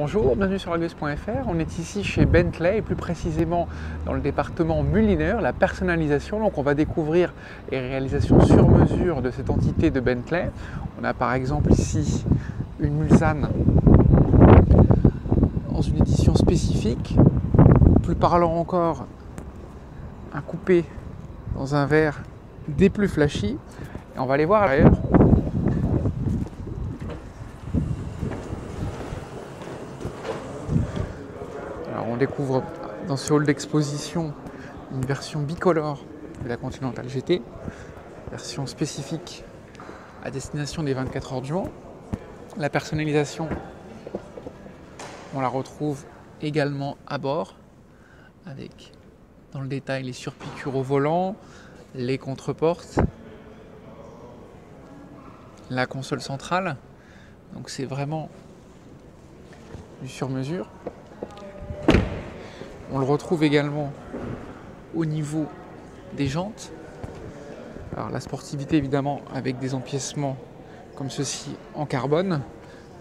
Bonjour, bienvenue sur guise.fr. On est ici chez Bentley et plus précisément dans le département Mulliner, la personnalisation. Donc on va découvrir les réalisations sur mesure de cette entité de Bentley. On a par exemple ici une Mulsanne dans une édition spécifique. Plus parlant encore, un coupé dans un verre des plus flashy. Et on va aller voir à l'arrière. Alors on découvre dans ce hall d'exposition une version bicolore de la Continental GT, version spécifique à destination des 24 heures du Mans. La personnalisation, on la retrouve également à bord, avec dans le détail les surpiqûres au volant, les contreportes, la console centrale. Donc c'est vraiment du sur-mesure. On le retrouve également au niveau des jantes. Alors la sportivité évidemment avec des empiècements comme ceci en carbone,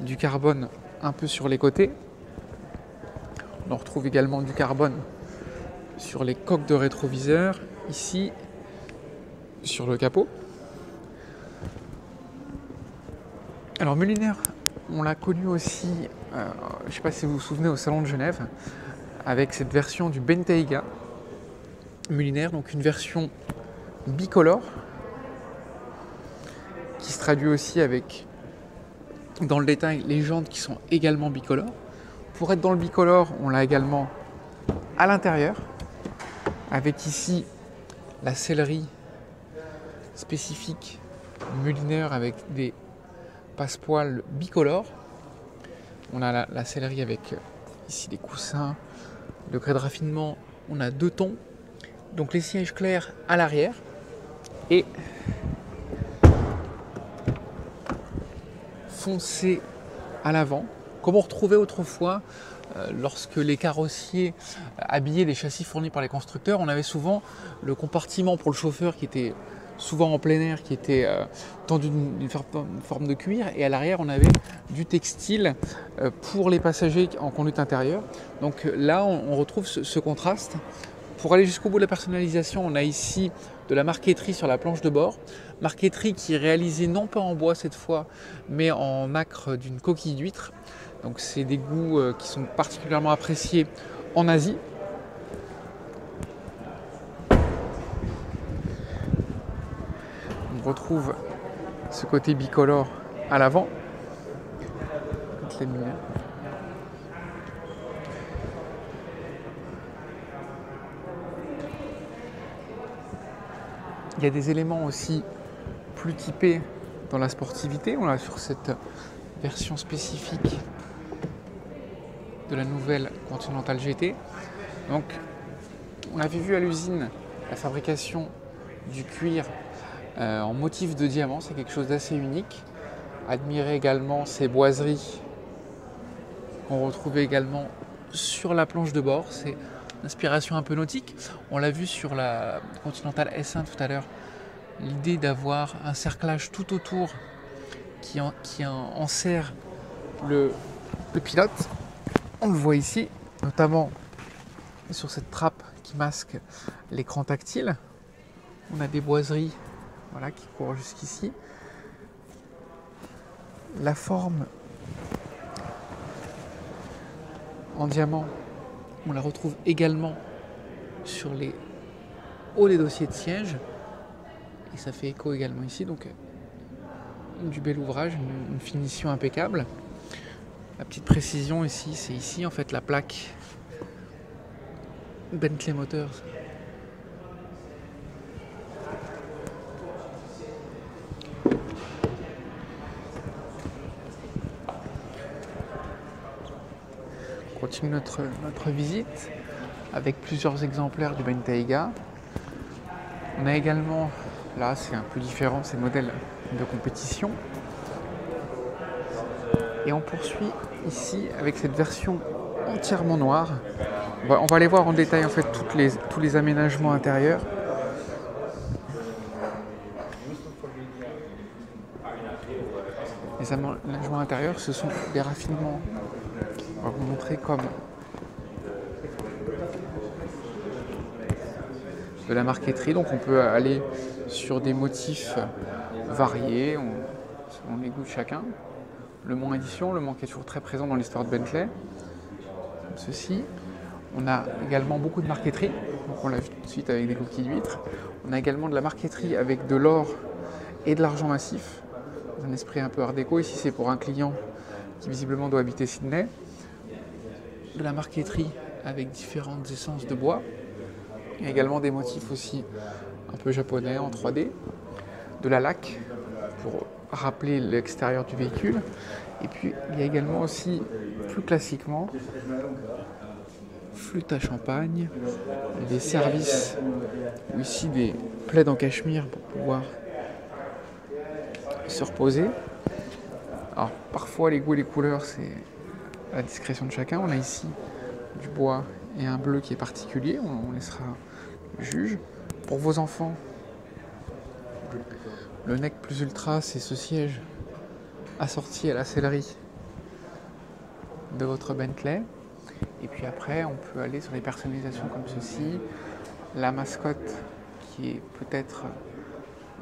du carbone un peu sur les côtés. On en retrouve également du carbone sur les coques de rétroviseur, ici sur le capot. Alors Mulliner, on l'a connu aussi, je ne sais pas si vous vous souvenez, au salon de Genève, avec cette version du Bentayga Mulliner, donc une version bicolore qui se traduit aussi avec, dans le détail, les jantes qui sont également bicolores. Pour être dans le bicolore, on l'a également à l'intérieur, avec ici la sellerie spécifique Mulliner avec des passepoils bicolores. On a la sellerie avec ici des coussins, degré de raffinement, on a deux tons. Donc les sièges clairs à l'arrière et foncés à l'avant, comme on retrouvait autrefois lorsque les carrossiers habillaient les châssis fournis par les constructeurs. On avait souvent le compartiment pour le chauffeur qui était souvent en plein air, qui était tendu d'une forme de cuir, et à l'arrière on avait du textile pour les passagers en conduite intérieure. Donc là on retrouve ce contraste. Pour aller jusqu'au bout de la personnalisation, on a ici de la marqueterie sur la planche de bord, marqueterie qui est réalisée non pas en bois cette fois mais en nacre d'une coquille d'huître. Donc c'est des goûts qui sont particulièrement appréciés en Asie. On retrouve ce côté bicolore à l'avant. Il y a des éléments aussi plus typés dans la sportivité. On a sur cette version spécifique de la nouvelle Continental GT. Donc on avait vu à l'usine la fabrication du cuir en motif de diamant, c'est quelque chose d'assez unique. Admirez également ces boiseries qu'on retrouvait également sur la planche de bord, c'est une inspiration un peu nautique. On l'a vu sur la Continental S1 tout à l'heure, l'idée d'avoir un cerclage tout autour qui enserre le pilote. On le voit ici, notamment sur cette trappe qui masque l'écran tactile. On a des boiseries, voilà, qui courent jusqu'ici. La forme en diamant, on la retrouve également sur les hauts des dossiers de siège. Et ça fait écho également ici, donc du bel ouvrage, une finition impeccable. La petite précision ici, c'est ici en fait la plaque Bentley Motors. On continue notre visite avec plusieurs exemplaires du Bentayga. On a également, là c'est un peu différent, ces modèles de compétition. Et on poursuit ici avec cette version entièrement noire. On va aller voir en détail en fait tous les aménagements intérieurs. Les aménagements intérieurs, ce sont des raffinements va vous montrer comment. De la marqueterie, donc on peut aller sur des motifs variés, selon les goûts de chacun. Le Mans édition, le Mans qui est toujours très présent dans l'histoire de Bentley, comme ceci. On a également beaucoup de marqueterie, donc on l'a vu tout de suite avec des coquilles d'huîtres. On a également de la marqueterie avec de l'or et de l'argent massif, un esprit un peu art déco. Ici c'est pour un client qui visiblement doit habiter Sydney. De la marqueterie avec différentes essences de bois. Il y a également des motifs aussi un peu japonais en 3D, de la laque pour rappeler l'extérieur du véhicule. Et puis il y a également aussi, plus classiquement, flûte à champagne, des services ou ici des plaids en cachemire pour pouvoir se reposer. Alors parfois les goûts et les couleurs, c'est à la discrétion de chacun. On a ici du bois et un bleu qui est particulier, on laissera le juge. Pour vos enfants, le Nec Plus Ultra, c'est ce siège assorti à la sellerie de votre Bentley. Et puis après, on peut aller sur des personnalisations comme ceci. La mascotte qui est peut-être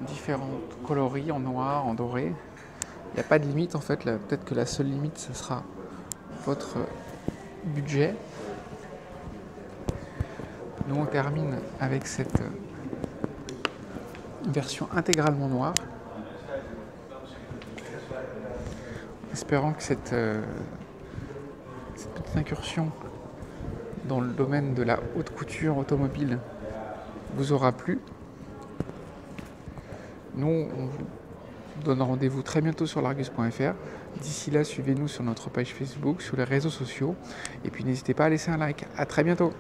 différentes coloris, en noir, en doré. Il n'y a pas de limite en fait, peut-être que la seule limite, ce sera votre budget. Nous, on termine avec cette version intégralement noire, espérant que cette petite incursion dans le domaine de la haute couture automobile vous aura plu. Nous, on vous donne rendez-vous très bientôt sur guise.fr. D'ici là, suivez-nous sur notre page Facebook, sur les réseaux sociaux, et puis n'hésitez pas à laisser un like. À très bientôt.